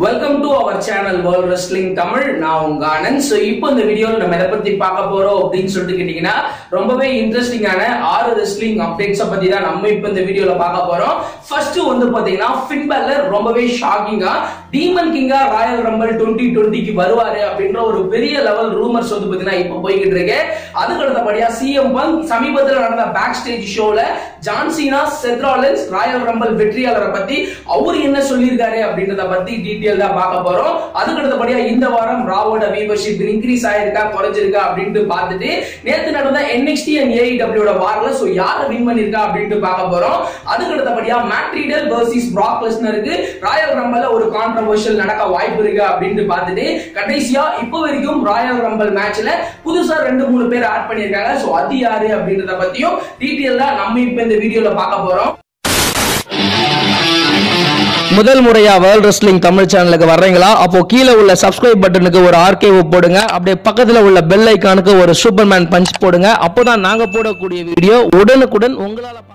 Welcome to our channel World Wrestling Tamil. நான் உங்க Anand. So இப்போ இந்த வீடியோல நம்ம எதை பத்தி பார்க்க போறோம் அப்படினு சொல்லிட்டு கேட்டிங்கனா ரொம்பவே இன்ட்ரஸ்டிங்கான 6 wrestling updates பத்தி தான் நம்ம இப்போ இந்த வீடியோல பார்க்க போறோம். ஃபர்ஸ்ட் வந்து பாத்தீங்கன்னா Finn Bálor ரொம்பவே ஷாக்கிங்கா Demon king-ஆ Royal Rumble 2020க்கு வருவாரு அப்படிங்கற ஒரு பெரிய லெவல் ரூமர்ஸ் வந்து பாத்தீங்கன்னா இப்போ போயிட்டு இருக்கு. அதுக்கு அடுத்தபடியா CM Punk சமீபத்துல நடந்த backstage ஷோல John Cena, Seth Rollins, Royal Rumble வெற்றியாளரை பத்தி அவர் என்ன சொல்லிருக்காரு அப்படிங்கறத பத்தி டீடைலா பார்க்க போறோம். அதுக்கு அடுத்தபடியா இந்த வாரம் ராவோட viewership increase ஆயிருக்கா குறைஞ்சிருக்கா அப்படினு பார்த்துட்டு நேத்து நடந்த NXT and AEW ஓட வார்ல சோ யார் வின் பண்ணிருக்கா அப்படினு பார்க்க போறோம். அதுக்கு அடுத்தபடியா Matt Riddle vs Brock Lesnar க்கு Royal Rumble-ல ஒரு controversial நடக்க வாய்ப்பு இருக்கா அப்படினு பார்த்துட்டு கடைசியா இப்போ வரைக்கும் Royal Rumble match-ல புதுசா 2-3 பேர் ஆட் பண்ணிருக்காங்க. சோ அது யாரு அப்படிங்கறத பத்தியும் டீடைலா நம்ம இப்போ இந்த வீடியோல பார்க்க போறோம். முதல் முறையா வேர்ல்ட் ரெஸ்லிங் தமிழ் சேனலுக்கு வர்றீங்களா அப்போ கீழே உள்ள சப்ஸ்கிரைப் பட்டனுக்கு ஒரு ஆர்கேவ் போடுங்க. அப்படியே பக்கத்துல உள்ள பெல் ஐகானுக்கு ஒரு சூப்பர்மேன் பஞ்ச் போடுங்க. அப்போதான் நாங்க போடக்கூடிய வீடியோ உடனுக்குடன் உங்களால பார்க்க.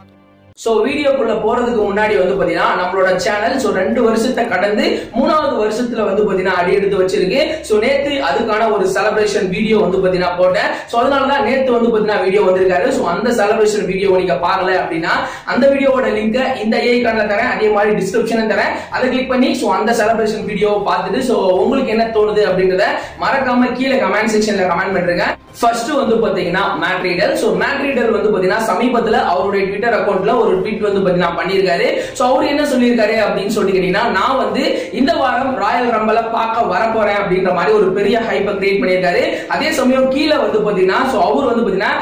சோ வீடியோக்குள்ள போறதுக்கு முன்னாடி வந்து பாத்தீங்கன்னா நம்மளோட சேனல் சோ 2 வருஷத்தை கடந்து 3வது வருஷத்துல வந்து பாத்தீங்கன்னா அடி எடுத்து வச்சிருக்கு. சோ நேத்து அதுக்கான ஒரு செலிப்ரேஷன் வீடியோ வந்து பாத்தீங்கன்னா போட்டேன். சோ அதனால தான் நேத்து வந்து பாத்தீங்கன்னா வீடியோ வந்திருக்காரு. சோ அந்த செலிப்ரேஷன் வீடியோ நீங்க பார்க்கல அப்படினா அந்த வீடியோவோட லிங்க் இந்த ஐகான்ல தரேன். அதே மாதிரி டிஸ்கிரிப்ஷன்ல தரேன். அதை கிளிக் பண்ணி சோ அந்த செலிப்ரேஷன் வீடியோவை பார்த்துட்டு சோ உங்களுக்கு என்ன தோணுது அப்படிங்கறத மறக்காம கீழே கமெண்ட் செக்ஷன்ல கமெண்ட் பண்ணுங்க. ஃபர்ஸ்ட் வந்து பாத்தீங்கன்னா Matt Riddle. So Matt Riddle வந்து பாத்தீங்கன்னா சமீபத்துல அவருடைய Twitter அக்கவுண்ட்ல ஒரு ட்வீட் வந்து பாத்தீங்கன்னா பண்ணிருக்காரு. சோ அவர் என்ன சொல்லிருக்காரு அப்படினு சொல்லிட்டு கேட்டினா நான் வந்து இந்த வாரம் ராயல் ரம்பல பார்க்க வர போறேன் அப்படிங்கற மாதிரி ஒரு பெரிய ஹைப் கிரியேட் பண்ணிருக்காரு. அதே சமயம் கீழ வந்து பாத்தீங்கன்னா சோ அவர் வந்து பாத்தீங்கன்னா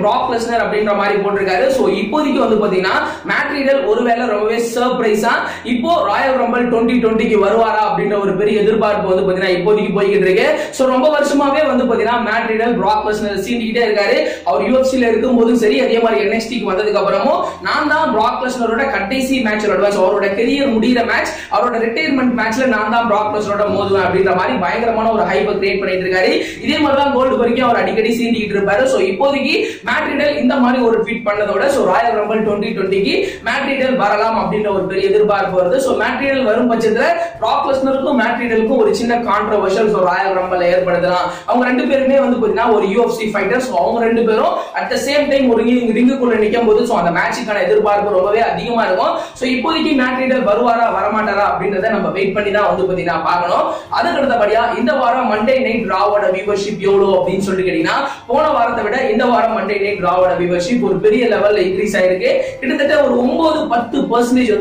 #Brock Lesnar அப்படிங்கற மாதிரி போட்டுருக்காரு. சோ இப்போதைக்கு வந்து பாத்தீங்கன்னா Matt Riddle ஒருவேளை ரொம்பவே சர்ப்ரைஸா இப்போ ராயல் ரம்பல் 2020க்கு வருவாரா அப்படிங்கற ஒரு பெரிய எதிர்பார்ப்பு வந்து பாத்தீங்கன்னா இப்போதைக்கு போயிட்டு இருக்கு. சோ ரொம்ப வருஷமாவே வந்து பாத்தீங்கன்னா Matt Riddle Brock Lesnar சீண்டிக்கிட்டே இருக்காரு. அவர் UFC-ல இருக்கும்போதும் சரி அதே மாதிரி NXT-க்கு வந்ததுக்கு அப்புறமும் நான் தான் Brock Lesnar-ஓட கடைசி மேட்ச் அட்வான்ஸ் அவரோட கரியர் முடிற மேட்ச் அவரோட ரிட்டையர்மெண்ட் மேட்ச்ல நான் தான் Brock Lesnar-ஓட மோதுவேன் அப்படிங்கற மாதிரி பயங்கரமான ஒரு ஹைப் கிரியேட் பண்ணிட்டு இருக்காரு. இதே மாதிரி தான் கோல்ட்பர்க்கே அவர் அடிக்கடி சீண்டிக்கிட்டு இருப்பாரு. சோ இப்போதைக்கு Matt Riddle இந்த மாதிரி ஒரு ட்வீட் பண்ணதோட சோ Royal Rumble 2020க்கு Matt Riddle வரலாம் அப்படிங்கற ஒரு பெரிய எதிர்பார்ப்பு வருது. சோ Matt Riddle வரும் பட்சத்துல Brock Lesnar-க்கும் Matt Riddle-க்கும் ஒரு சின்ன கான்ட்ரோவர்ஷியல் சோ Royal Rumble-ல ஏற்படுத்தலாம். அவங்க ரெண்டு பேருமே வந்து பாத்தீங்கன்னா ஒரு UFC ஃபைட்டர்ஸ். அவங்க ரெண்டு பேரும் அட் தி சேம் டைம் ஒரு ரிங்குக்குள்ள நிக்கும்போது சோ அந்த மேட்சுக்கான எதிர்பார்ப்பு ரொம்பவே அதிகமா இருக்கும். சோ இப்போதைக்கு Matt Riddle வருவாரா வரமாட்டாரா அப்படின்றத நம்ம வெயிட் பண்ணி தான் வந்து பாத்தீங்கன்னா பார்க்கணும். அதுக்கு அடுத்தபடியா இந்த வாரம் Monday Night Raw-ஓட viewership எவ்வளவு அப்படினு சொல்லிட்டு கேட்டினா போன வாரத்தை விட இந்த வாரம் Monday Night Raw-ஓட viewership ஒரு பெரிய லெவல்ல இன்கிரீஸ் ஆயிருக்கு. கிட்டத்தட்ட ஒரு 9-10% வந்து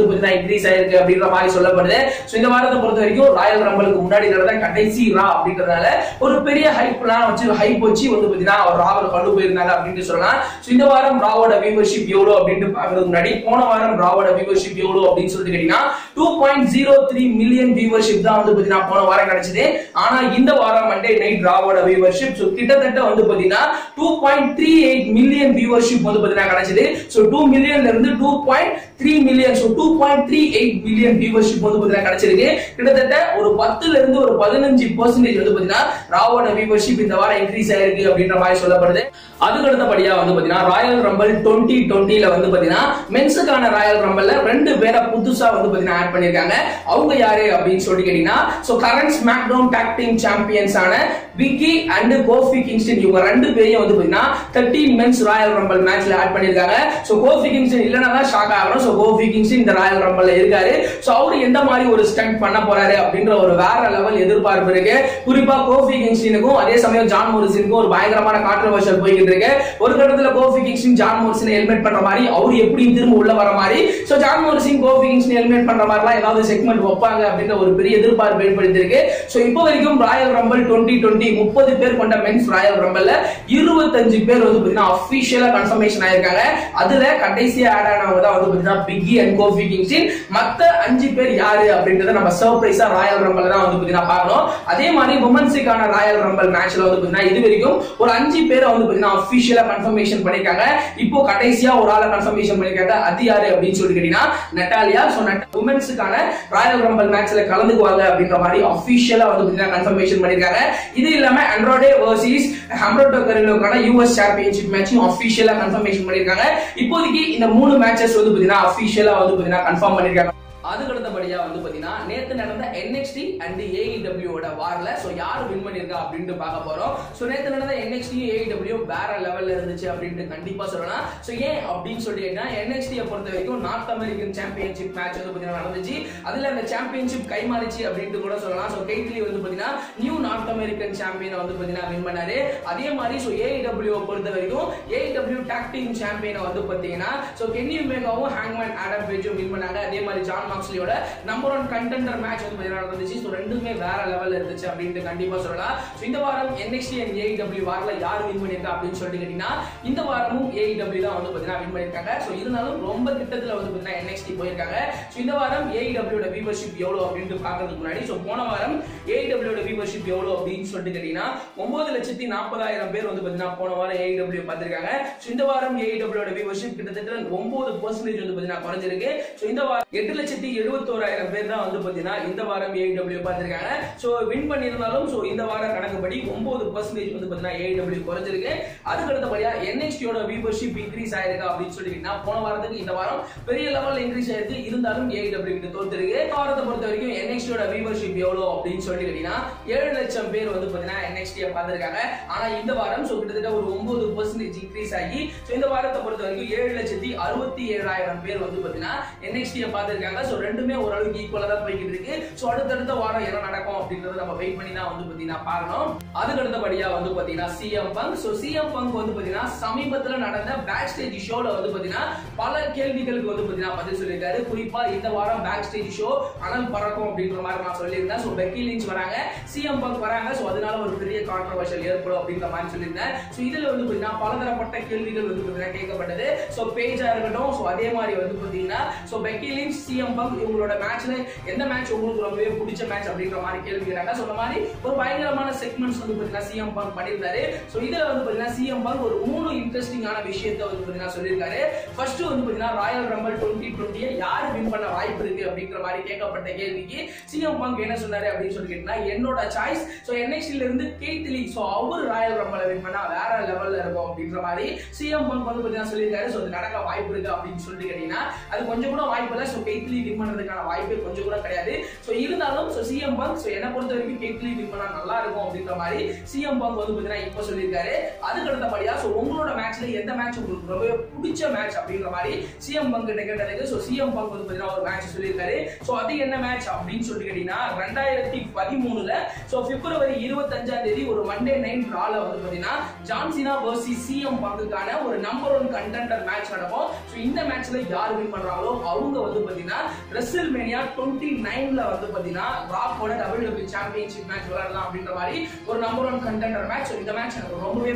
பாத்தீங்கன்னா இன்கிரீஸ் ஆயிருக்கு அப்படிங்கற மாதிரி சொல்லப்படுது. சோ இந்த வாரத்தை பொறுத்த வரைக்கும் Royal Rumble-க்கு முன்னாடி நடந்த கடைசி Raw அப்படிங்கறதால ஒரு பெரிய ஹைப்லாம் வச்சு ஹைப் வச்சு வந்து பாத்தீங்கன்னா அவர் ராவல் கொண்டு போயிருந்தாங்க அப்படினு சொல்லலாம். சோ இந்த வாரம் ராவோட viewership எவ்வளவு அப்படினு பார்க்கிறதுக்கு முன்னாடி போன வாரம் ராவோட viewership எவ்வளவு அப்படினு சொல்லிட்டு கேட்டினா 2.03 மில்லியன் viewership தான் வந்து பாத்தீங்கன்னா போன வாரம் கிடைச்சது. ஆனா இந்த வாரம் Monday Night ராவோட viewership சோ கிட்டத்தட்ட வந்து பாத்தீங்கன்னா 2.38 மில்லியன் viewership வந்து பாத்தீங்கன்னா கிடைச்சது. சோ 2 மில்லியன்ல இருந்து 2.3 மில்லியன் சோ 2.38 மில்லியன் viewership வந்து பாத்தீங்கன்னா கிடைச்சிருக்கு. கிட்டத்தட்ட ஒரு 10ல இருந்து ஒரு 15% வந்து பாத்தீங்கன்னா ராவோட viewership இந்த வாரம் இன்கிரீஸ் ஆயிருக்கு அப்படிங்கற மாதிரி சொல்லப்படுது. அதுக்கு அடுத்தபடியா வந்து பாத்தீங்கன்னா ராயல் ரம்பல் 2020ல வந்து பாத்தீங்கன்னா மென்ஸ்கான ராயல் ரம்பல்ல ரெண்டு பேரை புதுசா வந்து பாத்தீங்கன்னா ஆட் பண்ணிருக்காங்க. அவங்க யாரு அப்படினு சொல்லிட்டு கேட்டினா so current SmackDown tag team சாம்பியன்ஸான Becky அண்ட் Kofi Kingston இவங்க ரெண்டு பேரையும் வந்து பாத்தீங்கன்னா 13 மென்ஸ் ராயல் ரம்பல் மேட்ச்ல ஆட் பண்ணிருக்காங்க. சோ Kofi Kingston இல்லனா தான் ஷாக் ஆகணும். சோ Kofi Kingston இந்த ராயல் ரம்பல்ல இருக்காரு. சோ அவர் எந்த மாதிரி ஒரு ஸ்டண்ட் பண்ண போறாரு அப்படிங்கற ஒரு வேற லெவல் எதிர்பார்ப்பு இருக்கு. குறிப்பா Kofi Kingston-க்கும் அதே சமயம் John Morrison-க்கும் ஒரு பயங்கரமான கான்ட்ரோவர்ஷியல் போயிட்டு இருக்கு. ஒரு கட்டத்துல Kofi Kingston John Morrison helmet பண்ற மாதிரி அவர் எப்படி திரும்ப உள்ள வர மாதிரி so John Morrison Kofi Kingston helmet பண்ற மாதிரிலாம் ஏதாவது செக்மெண்ட் வைப்பாங்க அப்படின்ற ஒரு பெரிய எதிர்பார்ப்பு ஏற்படுத்தி இருக்கு. சோ இப்போ வரைக்கும் ராயல் ரம்பல் 2020 30 பேர் கொண்ட மென்ஸ் ராயல் ரம்பல்ல 25 பேர் வந்து பாத்தீங்கன்னா ஆபீஷியலா கன்ஃபர்மேஷன் ஆயிருக்காங்க. அதுல கடைசியா ஆட் ஆனவங்க தான் வந்து பாத்தீங்கன்னா Biggie and Kofi Kingston. மத்த 5 பேர் யாரு அப்படின்றத நம்ம சர்ப்ரைஸா ராயல் ரம்பல்ல தான் வந்து பாத்தீங்கன்னா பார்க்கணும். அதே மாதிரி வுமன்ஸ்க்கான ராயல் ரம்பல் மேட்ச்ல வந்து பாத்தீங்கன்னா இது வரைக்கும் ஒரு 5 பேரை வந்து பாத்தீங்கன்னா ஆபீஷியலா கன்ஃபர்மேஷன் பண்ணிருக்காங்க. இப்போ கடைசியா ஒரு ஆள கன்ஃபர்மேஷன் பண்ணிருக்காங்க. அது யாரு அப்படினு சொல்லி கேட்டினா நட்டாலியா. சோ வுமென்ஸ்கான ராயல் ரம்பல் மேட்ச்ல கலந்துக்குவாங்க அப்படிங்கற மாதிரி ஆபீஷியலா வந்து பாத்தீங்கன்னா கன்ஃபர்மேஷன் பண்ணிருக்காங்க. இது இல்லாம Andrade vs Humberto Carrillo-க்கான US Championship மேட்சும் ஆபீஷியலா கன்ஃபர்மேஷன் பண்ணிருக்காங்க. இப்போதைக்கு இந்த 3 மேட்சஸ் வந்து பாத்தீங்கன்னா ஆபீஷியலா வந்து பாத்தீங்கன்னா கன்ஃபார்ம் பண்ணிருக்காங்க. அதுக்கு அடுத்தபடியா வந்து பாத்தீங்கன்னா நேத்து நடந்த NXT NXT and AEW warla. So yaru win panirka appadinu paaka porom. So nethu nadadha NXT AEW வேற லெவல்ல இருந்துச்சு அப்படினு கண்டிப்பா சொல்லலாம். சோ ஏன் அப்படினு சொல்லிட்டேன்னா NXT ஐ பொறுத்த வரைக்கும் நார்த் அமெரிக்கன் சாம்பியன்ஷிப் மேட்ச் வந்து பாத்தீங்கன்னா நடந்துச்சு. அதுல அந்த சாம்பியன்ஷிப் கை மாறிச்சு அப்படினு கூட சொல்லலாம். சோ கேட்லி வந்து பாத்தீங்கன்னா நியூ நார்த் அமெரிக்கன் சாம்பியனை வந்து பாத்தீங்கன்னா வின் பண்ணாரு. அதே மாதிரி சோ AEW ஐ பொறுத்த வரைக்கும் AEW டாக் டீம் சாம்பியனை வந்து பாத்தீங்கன்னா சோ கென்னி ஒமேகாவும் ஹேங்மேன் ஆடம் பேஜும் வின் பண்ணாங்க. அதே மாதிரி ஜான் மாக்ஸ்லியோட நம்பர் 1 கண்டெண்டர் மேட்ச் வந்து பாத்தீங்கன்னா நடந்துச்சு. சோ ரெண்டுமே வேற லெவல்ல இருந்துச்சு அப்படினு கண்டிப்பா சொல்லலாம். சோ இந்த வாரம் NXT and AEW வார்ல யார் வின் பண்ணிருக்கா அப்படின்னு சொல்லிட்டு கேட்டீங்கன்னா இந்த வாரமும் AEW தான் வந்து பாத்தீங்கன்னா வின் பண்ணிருக்காங்க. சோ இதனாலும் ரொம்ப கிட்டத்துல வந்து பாத்தீங்கன்னா NXT போயிருக்காங்க. சோ இந்த வாரம் AEW ஓட வியூவர்ஷிப் எவ்வளவு அப்படினு பாக்கிறதுக்கு முன்னாடி சோ போன வாரம் AEW ஓட வியூவர்ஷிப் எவ்வளவு அப்படினு சொல்லிட்டு கேட்டீங்கன்னா 9,40,000 பேர் வந்து பாத்தீங்கன்னா போன வாரம் AEW பார்த்திருக்காங்க. சோ இந்த வாரம் AEW ஓட வியூவர்ஷிப் கிட்டத்தட்ட 9% வந்து பாத்தீங்கன்னா குறைஞ்சிருக்கு. சோ இந்த வாரம் 8,71,000 பேர் தான் வந்து பாத்தீங்கன்னா இந்த வாரம் AEW பார்த்திருக்காங்க. சோ வின் பண்ணிருந்தாலும் சோ இந்த வார கணக்குப்படி 9% வந்து பாத்தீங்கன்னா AEW குறைஞ்சிருக்கு. அதுக்கு அடுத்தபடியா NXT ஓட வியூவர்ஷிப் இன்க்ரீஸ் ஆயிருக்கு அப்படின்னு சொல்லிட்டீங்கன்னா போன வாரத்துக்கு இந்த வாரம் பெரிய லெவல்ல இன்க்ரீஸ் ஆயிருக்கு. இருந்தாலும் AEW கிட்ட தோத்துருக்கு. வாரத்தை பொறுத்த வரைக்கும் NXT ஓட வியூவர்ஷிப் எவ்வளவு அப்படின்னு சொல்லிட்டீங்கன்னா 7,00,000 பேர் வந்து பாத்தீங்கன்னா NXT ஐ பார்த்திருக்காங்க. ஆனா இந்த வாரம் சோ கிட்டத்தட்ட ஒரு 9% இன்க்ரீஸ் ஆகி சோ இந்த வாரத்தை பொறுத்த வரைக்கும் 7,67,000 பேர் வந்து பாத்தீங்கன்னா NXT ஐ பார்த்திருக்காங்க. சோ ரெண்டுமே ஓரளவுக்கு ஈக்குவலா தான் போய்கிட்டு இருக்கு. சோ அடுத்தடுத்த வாரம் என்ன நடக்கும் அப்படிங்கறத நம்ம வெயிட் பண்ணி தான் வந்து பாத்தீங்கன்னா பார்க்கணும். அதுக்கு அடுத்தபடியா வந்து பாத்தீங்கன்னா CM Punk CM Punk வந்து பாத்தீங்கன்னா சமீபத்துல நடந்த பேக் ஸ்டேஜ் ஷோல வந்து பாத்தீங்கன்னா பல கேள்விகளுக்கு வந்து பாத்தீங்கன்னா பதில் சொல்லிட்டாரு. குறிப்பா இந்த வாரம் பேக் ஸ்டேஜ் ஷோ அனல் பறக்கும் அப்படின்ற மாதிரி நான் சொல்லியிருந்தேன். சோ பெக்கி லிஞ்ச் வராங்க, CM Punk வராங்க. சோ அதனால ஒரு பெரிய கான்ட்ரோவர்ஷியல் ஏற்படும் அப்படின்ற மாதிரி சொல்லியிருந்தேன். சோ இதுல வந்து பாத்தீங்கன்னா பலதரப்பட்ட கேள்விகள் வந்து பாத்தீங்கன்னா கேட்கப்பட்டது. சோ பேஜா இருக்கட்டும், சோ அதே மாதிரி வந்து பாத்தீங்கன்னா so Becky Lynch, CM Punk இவங்களோட மேட்ச்ல எந்த மேட்ச் உங்களுக்கு ரொம்பவே பிடிச்ச மேட்ச் அப்படின்ற மாதிரி கேள்வி கேட்டாங்க. சோ அந்த மாதிரி ஒரு பயங்கரமான செக்மெண்ட்ஸ் வந்து பாத்தீங்கன்னா CM Punk பண்ணியிருந்தாரு. சோ இதுல வந்து CM Punk ஒரு 3 இன்ட்ரஸ்டிங்கான விஷயத்தை வந்து பாத்தீங்கன்னா சொல்லிருக்காரு. ஃபர்ஸ்ட் வந்து பாத்தீங்கன்னா Royal Rumble 2020 யார் வின் பண்ண வாய்ப்பு இருக்கு அப்படிங்கற மாதிரி கேட்கப்பட்ட கேள்விக்கு CM Punk என்ன சொன்னாரு அப்படினு சொல்லி கேட்டா என்னோட சாய்ஸ் சோ NXT ல இருந்து கேட்லி சோ அவர் Royal Rumble வின் பண்ணா வேற லெவல்ல இருக்கும் அப்படிங்கற மாதிரி CM Punk வந்து பாத்தீங்கன்னா சொல்லிருக்காரு. சோ இது நடக்க வாய்ப்பு இருக்கு அப்படினு சொல்லி கேட்டினா அது கொஞ்சம் கூட வாய்ப்பு இல்ல. சோ கேட்லி வின் பண்றதுக்கான வாய்ப்பே கொஞ்சம் கூட கிடையாது. சோ இருந்தாலும் சோ CM Punk சோ என்ன பொறுத்த வரைக்கும் கேட்லி வின் பண்ணா நல்லா இருக்கும் அப்படிங்கற மாதிரி CM Punk வந்து பாத்தீங்கன்னா இப்ப சொல்லிருக்காரு. அதுக்கு அடுத்தபடியா சோ உங்களோட மேட்ச்ல எந்த மேட்ச் உங்களுக்கு ரொம்பவே பிடிச்ச மேட்ச் அப்படிங்கிற மாதிரி CM Punk கிட்ட கேட்டதுக்கு சோ CM Punk வந்து பாத்தீங்கன்னா ஒரு மேட்ச் சொல்லிருக்காரு. சோ அது என்ன மேட்ச் அப்படின்னு சொல்லிட்டு கேட்டீங்கன்னா 2013ல சோ February 25 ஒரு மண்டே நைட் ரால வந்து பாத்தீங்கன்னா John Cena vs CM Punkக்கான ஒரு நம்பர் 1 கண்டெண்டர் மேட்ச் நடக்கும். சோ இந்த மேட்ச்ல யார் வின் பண்றாங்களோ அவங்க வந்து பாத்தீங்கன்னா WrestleMania 29ல வந்து பாத்தீங்கன்னா ராக்கோட WWE சாம்பியன்ஷிப் மேட்ச் விளையாடலாம் அப்படிங்கிற மாதிரி ஒரு நம்பர் 1 கண்டெண்டர் மேட்ச். சோ இந்த மேட்ச் எனக்கு ரொம்பவே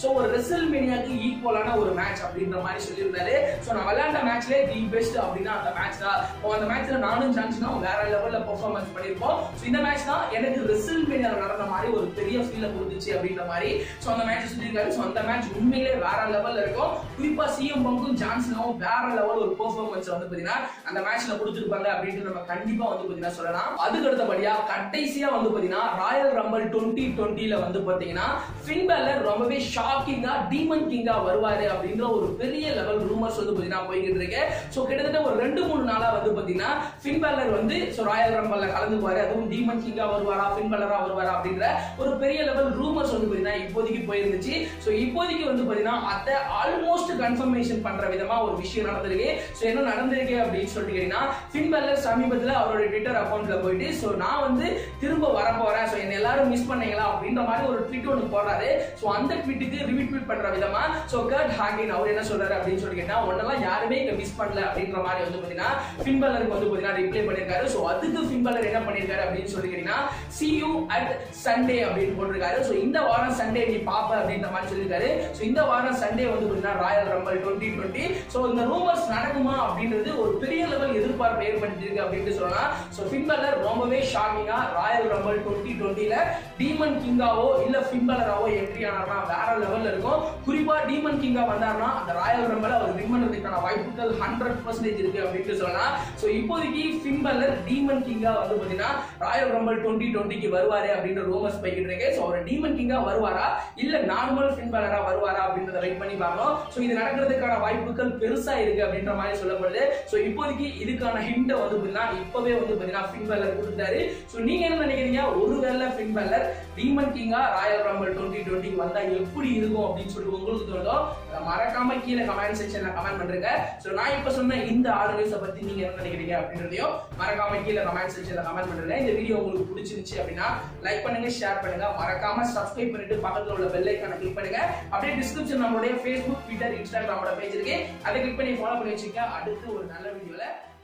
சோ ஒரு ரெசல்மேனியாக்கு ஈக்குவலான ஒரு மேட்ச் அப்படின்ற மாதிரி சொல்லியிருந்தாரு. சோ நான் விளையாண்ட மேட்ச்ல தி பெஸ்ட் அப்படினா அந்த மேட்ச் தான். சோ அந்த மேட்ச்ல நானும் சான்ஸ்னா வேற லெவல்ல பெர்ஃபார்மன்ஸ் பண்ணிருப்போம். சோ இந்த மேட்ச் தான் எனக்கு ரெசல்மேனியால நடந்த மாதிரி ஒரு பெரிய ஃபீல் கொடுத்துச்சு அப்படின்ற மாதிரி சோ அந்த மேட்ச் சொல்லியிருக்காரு. சோ அந்த மேட்ச் உண்மையிலே வேற லெவல்ல இருக்கும். குறிப்பா CM Punkக்கும் John Cenaவும் வேற லெவல் ஒரு பெர்ஃபார்மன்ஸ் வந்து பாத்தீங்கன்னா அந்த மேட்ச்ல கொடுத்திருப்பாங்க அப்படினு நம்ம கண்டிப்பா வந்து பாத்தீங்கன்னா சொல்லலாம். அதுக்கு அடுத்தபடியா கடைசியா வந்து பாத்தீங்கன்னா Royal Rumble 2020ல வந்து பாத்தீங்கன்னா Finn Bálor ரொம்பவே ஷாக்கிங்கா Demon king-ஆ வருவாரு அப்படிங்கற ஒரு பெரிய லெவல் ரூமர்ஸ் வந்து பாத்தீங்கன்னா போயிட்டு இருக்கு. சோ கிட்டத்தட்ட ஒரு 2-3 நாளா வந்து பாத்தீங்கன்னா Finn Bálor வந்து சோ Royal Rumble-ல கலந்துக்குவாரு, அதுவும் Demon king-ஆ வருவாரா Finn Bálor-ஆ வருவாரா அப்படிங்கற ஒரு பெரிய லெவல் ரூமர்ஸ் வந்து பாத்தீங்கன்னா இப்போதைக்கு போயிருந்துச்சு. சோ இப்போதைக்கு வந்து பாத்தீங்கன்னா அத ஆல்மோஸ்ட் கன்ஃபர்மேஷன் பண்ற விதமா ஒரு விஷயம் நடந்திருக்கு. சோ என்ன நடந்திருக்கு அப்படினு சொல்லிட்டு கேட்டினா Finn Bálor சமீபத்துல அவரோட ட்விட்டர் அக்கவுண்ட்ல போயிட்டு சோ நான் வந்து திரும்ப வர போறேன், சோ என்ன எல்லாரும் மிஸ் பண்ணீங்களா அப்படிங்கற மாதிரி ஒரு ட்வீட் ஒன்னு போடுறாரு. சோ அந்த ட்வீட்டுக்கு ரிட்வீட் பண்ற விதமா சோ கர்ட் ஹாகின் அவர் என்ன சொல்றாரு அப்படினு சொல்லி கேட்டா ஒண்ணலாம் யாருமே இங்க மிஸ் பண்ணல அப்படிங்கற மாதிரி வந்து பாத்தீங்கன்னா Finn Bálor-க்கு வந்து பாத்தீங்கன்னா ரிப்ளை பண்ணிருக்காரு. சோ அதுக்கு Finn Bálor என்ன பண்ணிருக்காரு அப்படினு சொல்லி கேட்டினா see you at Sunday அப்படி போட்டுருக்காரு. சோ இந்த வாரம் சண்டே நீ பாப்ப அப்படிங்கற மாதிரி சொல்லிருக்காரு. சோ இந்த வாரம் சண்டே வந்து பாத்தீங்கன்னா Royal Rumble 2020 சோ இந்த ரூமர்ஸ் நடக்குமா அப்படிங்கிறது ஒரு பெரிய லெவல் எதிர்பார்ப்பு ஏற்படுத்திருக்கு அப்படினு சொல்லலாம். சோ Finn Bálor ரொம்பவே ஷாக்கிங்கா Royal Rumble 2020ல Demon king-ஆவோ இல்ல Finn Bálor-ஆவோ என்ட்ரி ஆனாரா வேற லெவல்ல இருக்கும். குறிப்பா Demon king-ஆ வந்தாருன்னா அந்த Royal Rumble அவர் வின் பண்றதுக்கான வாய்ப்புகள் 100% இருக்கு அப்படினு சொல்லலாம். சோ இப்போதைக்கு Finn Bálor Demon கிங்கா வந்து பாத்தீங்கன்னா ராயல் ரம்பிள் 2020க்கு வருவாரே அப்படின்ற ரூமர்ஸ் போயிட்டு இருக்கு. சோ அவர் டீமன் கிங்கா வருவாரா இல்ல நார்மல் ஃபின் பாலரா வருவாரா அப்படின்றத வெயிட் பண்ணி பார்க்கணும். சோ இது நடக்கிறதுக்கான வாய்ப்புகள் பெருசா இருக்கு அப்படின்ற மாதிரி சொல்லப்படுது. சோ இப்போதைக்கு இதுக்கான ஹிண்ட் வந்து பாத்தீங்கன்னா இப்பவே வந்து பாத்தீங்கன்னா ஃபின் பாலர் கொடுத்தாரு. சோ நீங்க என்ன நினைக்கிறீங்க, ஒருவேளை ஃபின் பாலர் டீமன் கிங்கா ராயல் ரம்பிள் 2020க்கு வந்தா எப்படி இருக்கும் அப்படின்னு சொல்லிட்டு உங்களுக்கு தோணும்? மறக்காம கீழே கமெண்ட் செக்ஷன்ல கமெண்ட் பண்றீங்க. சோ நான் இப்ப சொன்ன இந்த ஆர்டர்ஸ் பத்தி நீங்க என்ன நினைக்கிறீங்க அப்படின்றதையும் மறக்காம கீழே கமெண்ட் செக்ஷன்ல கமெண்ட் பண்றீங்க. இந்த வீடியோ உங்களுக்கு பிடிச்சிருச்சு அப்படின்னா லைக் பண்ணுங்க, ஷேர் பண்ணுங்க, மறக்காம சப்ஸ்கிரைப் பண்ணிட்டு பக்கத்துல உள்ள பெல் ஐகானை கிளிக் பண்ணுங்க. அப்படியே டிஸ்கிரிப்ஷன் நம்மளுடைய Facebook, Twitter, Instagram பேஜ் இருக்கு, அதை கிளிக் பண்ணி ஃபாலோ பண்ணி வச்சுக்கோங்க. அடுத்து ஒரு நல்ல வீடியோல